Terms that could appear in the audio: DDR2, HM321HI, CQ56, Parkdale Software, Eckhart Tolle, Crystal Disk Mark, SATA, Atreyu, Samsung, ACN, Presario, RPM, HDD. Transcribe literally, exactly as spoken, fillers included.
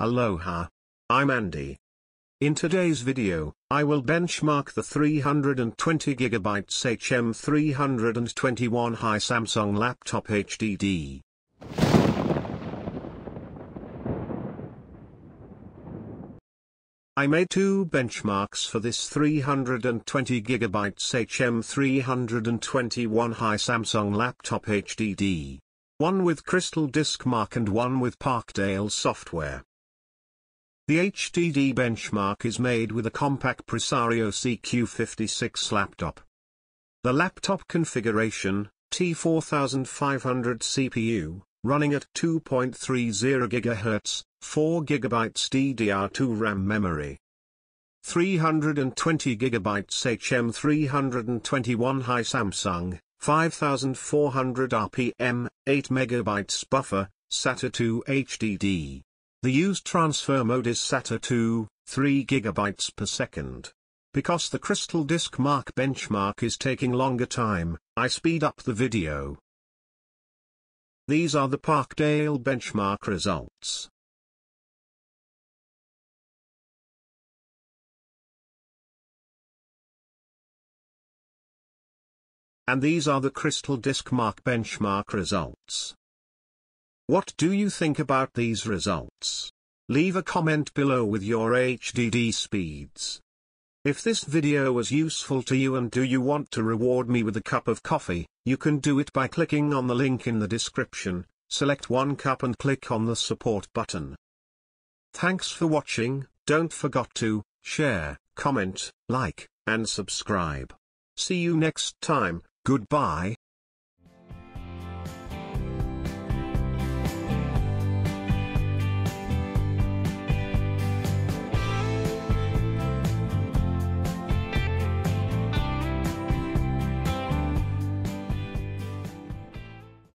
Aloha. I'm Andy. In today's video, I will benchmark the three hundred twenty gigabyte H M three twenty-one H I Samsung Laptop H D D. I made two benchmarks for this three hundred twenty gigabyte H M three twenty-one H I Samsung Laptop H D D. One with Crystal Disk Mark and one with Parkdale Software. The H D D benchmark is made with a compact Presario C Q fifty-six laptop. The laptop configuration, T forty-five hundred C P U, running at two point three zero gigahertz, four gigabyte D D R two RAM memory. three hundred twenty gigabyte H M three twenty-one H I Samsung, five thousand four hundred R P M, eight megabyte buffer, SATA two H D D. The used transfer mode is SATA two, three gigabytes per second. Because the Crystal Disk Mark benchmark is taking longer time, I speed up the video. These are the Parkdale benchmark results. And these are the Crystal Disk Mark benchmark results. What do you think about these results? Leave a comment below with your H D D speeds. If this video was useful to you and do you want to reward me with a cup of coffee, you can do it by clicking on the link in the description, select one cup and click on the support button. Thanks for watching. Don't forget to share, comment, like, and subscribe. See you next time. Goodbye.